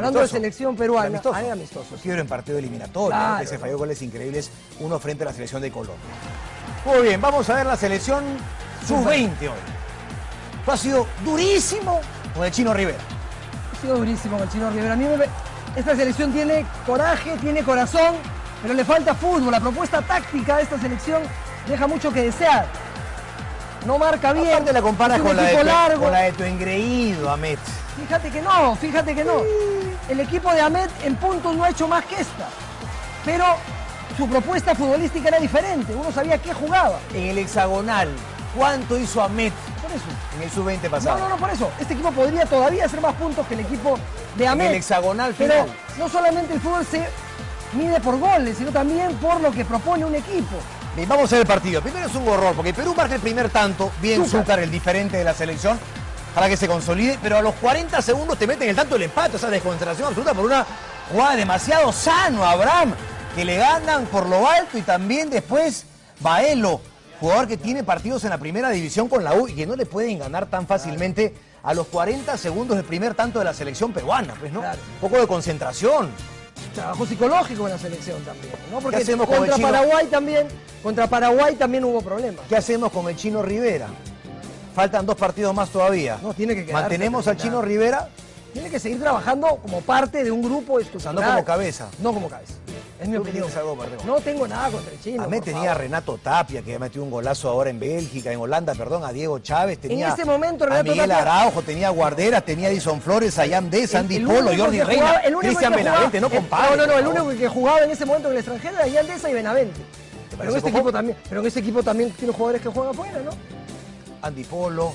Hablando de selección peruana. Amistoso. Quiero en partido eliminatorio, claro, que se falló goles increíbles, uno frente a la selección de Colombia. Muy bien, vamos a ver la selección sub-20 hoy. Esto ha sido durísimo con el Chino Rivera. Ha sido durísimo con el Chino Rivera. A mí esta selección tiene coraje, tiene corazón, pero le falta fútbol. La propuesta táctica de esta selección deja mucho que desear. No marca bien. Aparte la comparas con la de tu engreído, Ahmed. Fíjate que no, El equipo de Ahmed en puntos no ha hecho más que esta. Pero su propuesta futbolística era diferente. Uno sabía qué jugaba. En el hexagonal, ¿cuánto hizo Ahmed? Por eso. En el sub-20 pasado. No, por eso. Este equipo podría todavía hacer más puntos que el equipo de Ahmed. En el hexagonal final. Pero no solamente el fútbol se mide por goles, sino también por lo que propone un equipo. Bien, vamos a ver el partido. Primero es un horror, porque Perú marca el primer tanto. Bien Zúcar, el diferente de la selección, para que se consolide, pero a los 40 segundos te meten el tanto del empate, o sea, desconcentración absoluta por una jugada demasiado sano a Abraham, que le ganan por lo alto, y también después Baelo, jugador que tiene partidos en la primera división con la U y que no le pueden ganar tan fácilmente a los 40 segundos del primer tanto de la selección peruana, pues, ¿no? Claro. Un poco de concentración. Trabajo psicológico en la selección también, ¿no? Porque contra Paraguay también hubo problemas. ¿Qué hacemos con el Chino Rivera? Faltan 2 partidos más todavía. No, tiene que quedarse. Mantenemos al Chino Rivera. Tiene que seguir trabajando como parte de un grupo estructurado. O sea, no como cabeza. No como cabeza. Es mi opinión. No tengo nada contra el Chino. A mí tenía a Renato Tapia, que metió un golazo ahora en Bélgica, en Holanda, perdón, a Diego Chávez. Tenía en ese momento Renato Tapia. A Miguel Araujo, tenía a Guarderas, tenía a Edison Flores, a Ian Deza, Andy Polo, Jordi Reina, Cristian Benavente, no compadre. No, el único que jugaba en ese momento en el extranjero era Ian Deza y Benavente. Pero en este equipo también, tiene jugadores que juegan afuera, ¿no? Andy Polo,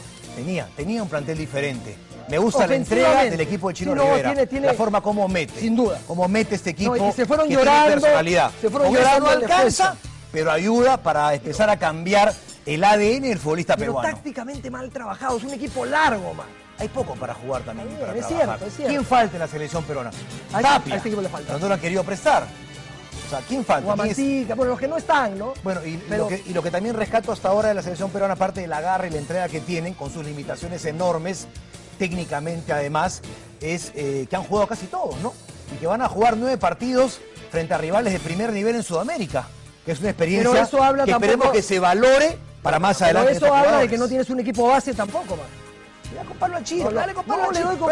tenía un plantel diferente. Me gusta la entrega del equipo de Chino Rivera, la forma como mete. Sin duda. Como mete este equipo, y se fueron que llorando, tiene personalidad. Se fueron con llorando, eso no alcanza, pero ayuda para empezar a cambiar el ADN del futbolista peruano. Tácticamente mal trabajado, es un equipo largo, man. Hay poco para jugar también, para trabajar. Cierto, es cierto. ¿Quién falta en la selección peruana? Tapia, este equipo le falta. No lo han querido prestar. O sea, ¿quién falta? Guamantica, bueno, los que no están, ¿no? Bueno, y lo que también rescato hasta ahora de la selección peruana, aparte del agarre y la entrega que tienen, con sus limitaciones enormes, técnicamente además, es que han jugado casi todos, ¿no? Y que van a jugar 9 partidos frente a rivales de primer nivel en Sudamérica, que es una experiencia que esperemos que se valore para más adelante. Pero eso habla de que no tienes un equipo base tampoco, man. Ya comparlo al Chino, dale, comparlo al Chino. No,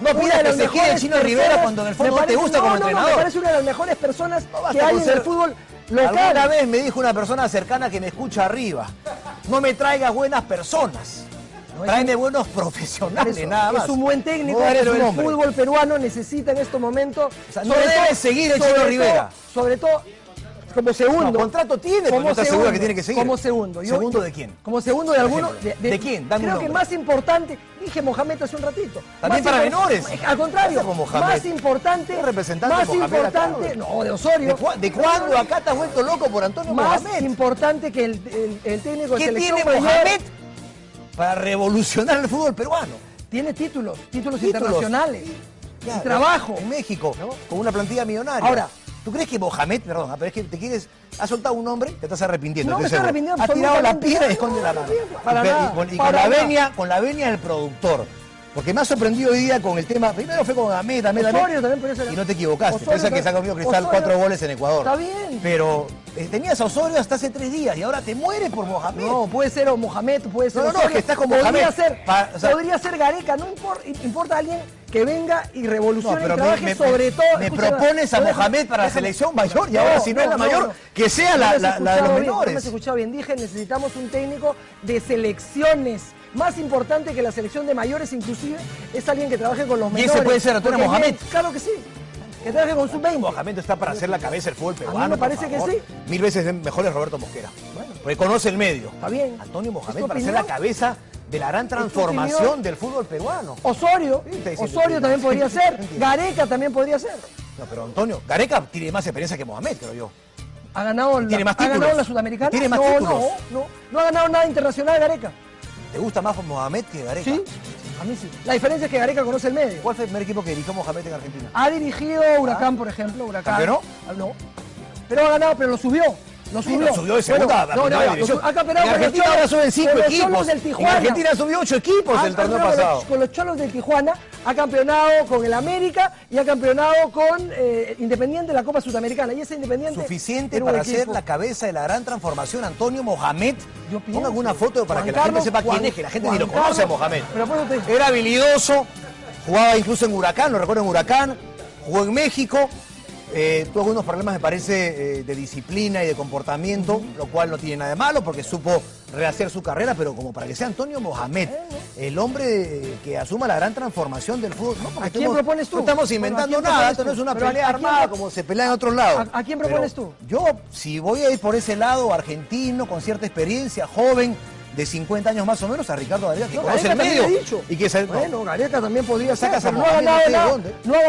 me parece que se quede Chino Rivera cuando en el fútbol no te gusta como entrenador. Me parece una de las mejores personas que hay en el fútbol local. Alguna vez me dijo una persona cercana que me escucha arriba, no me traigas buenas personas, tráeme buenos profesionales, nada más. Es un buen técnico, pero el fútbol peruano necesita en estos momentos... No debe seguir el Chino Rivera. Sobre todo... Como segundo. No, contrato tiene, como no seguro que tiene que seguir. Como segundo. ¿Segundo de quién? Como segundo de alguno. ¿De quién? Dame creo que más importante, dije Mohamed hace un ratito. También para menores. Al contrario, más importante. Un representante más importante. Acá, no, de Osorio. ¿De cuándo acá te has vuelto loco por Antonio Mohamed? Más importante que el técnico de selección. ¿Qué tiene Mohamed para revolucionar el fútbol peruano? Tiene títulos internacionales. Y trabajo. En México, ¿no? Con una plantilla millonaria. Ahora. ¿Tú crees que Mohamed, perdón, pero es que te quieres... ¿Has soltado un hombre? Te estás arrepintiendo. No, me estoy arrepintiendo. Ha tirado la piedra y esconde la mano. Con la venia del productor. Porque me ha sorprendido hoy día con el tema... Primero fue con Ahmed. Osorio también podía ser... Y no te equivocaste. Piensa que se ha comido Cristal 4 goles en Ecuador. Está bien. Pero tenías a Osorio hasta hace 3 días y ahora te mueres por Mohamed. No, puede ser o Mohamed, puede ser Osorio. Es que estás con Mohamed. Podría ser Gareca, no importa alguien... que venga y revolucione y trabaje sobre todo... Me propones a Mohamed para la selección mayor y ahora si no es la mayor, que sea la de los menores. No me has escuchado bien, dije, necesitamos un técnico de selecciones. Más importante que la selección de mayores, inclusive, es alguien que trabaje con los menores. ¿Y ese puede ser Antonio Mohamed? Claro que sí. Que trabaje con sub-20. Mohamed está para hacer la cabeza del fútbol peruano. A mí me parece que sí. 1000 veces mejor es Roberto Mosquera. Bueno. Porque conoce el medio. Está bien. Antonio Mohamed para hacer la cabeza... de la gran transformación del fútbol peruano. Osorio también podría ser. Gareca también podría ser. No, pero Antonio, Gareca tiene más experiencia que Mohamed, creo yo. ¿Ha ganado la Sudamericana? ¿Tiene más títulos? No ha ganado nada internacional Gareca. ¿Te gusta más Mohamed que Gareca? Sí, a mí sí. La diferencia es que Gareca conoce el medio. ¿Cuál fue el primer equipo que dirigió Mohamed en Argentina? Ha dirigido Huracán, por ejemplo. ¿Huracán? ¿Pero no? No. Pero ha ganado, pero lo subió. No subió. No subió de segunda. Bueno, no, ha campeonado con Argentina. Ahora suben 5 equipos. En Argentina subió 8 equipos el torneo pasado. Con los Cholos de Tijuana, ha campeonado con el América y ha campeonado con Independiente de la Copa Sudamericana. Y ese Independiente. Suficiente para hacer la cabeza de la gran transformación, Antonio Mohamed. Ponga alguna foto para que la gente sepa quién es, que la gente ni lo conoce a Mohamed. Era habilidoso, jugaba incluso en Huracán, lo recuerdo en Huracán, jugó en México. Tuvo algunos problemas, me parece, de disciplina y de comportamiento, lo cual no tiene nada de malo porque supo rehacer su carrera, pero como para que sea Antonio Mohamed, el hombre que asuma la gran transformación del fútbol. No, ¿a quién propones tú? No estamos inventando nada, esto no es una pelea armada como se pelea en otros lados. ¿A quién propones tú? Yo, si voy a ir por ese lado, argentino, con cierta experiencia, joven, de 50 años más o menos, a Ricardo Gareca, que conoce el medio. Y que bueno, Gareca también podría sacar a Mohamed, no ha ganado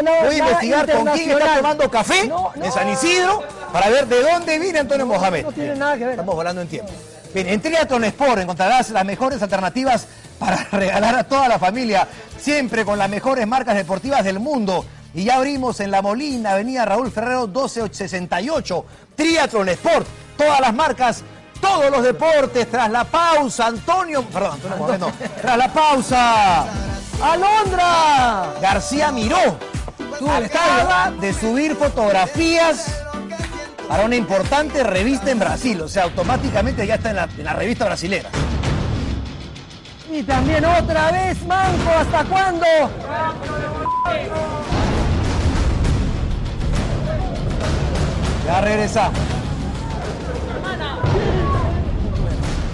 nada. Voy a investigar con quién está tomando café en San Isidro para ver de dónde viene Antonio Mohamed. No tiene nada que ver. Estamos volando en tiempo. Bien, en Triathlon Sport encontrarás las mejores alternativas para regalar a toda la familia, siempre con las mejores marcas deportivas del mundo. Y ya abrimos en La Molina, Avenida Raúl Ferrero 1268, Triathlon Sport, todas las marcas, todos los deportes. Tras la pausa, tras la pausa, Alondra García Miró acaba de subir fotografías para una importante revista en Brasil, o sea, automáticamente ya está en la revista brasilera. Y también otra vez Manco, ¿hasta cuándo? Ya regresamos.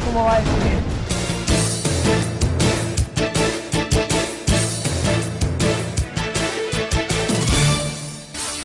¿Cómo va a decir?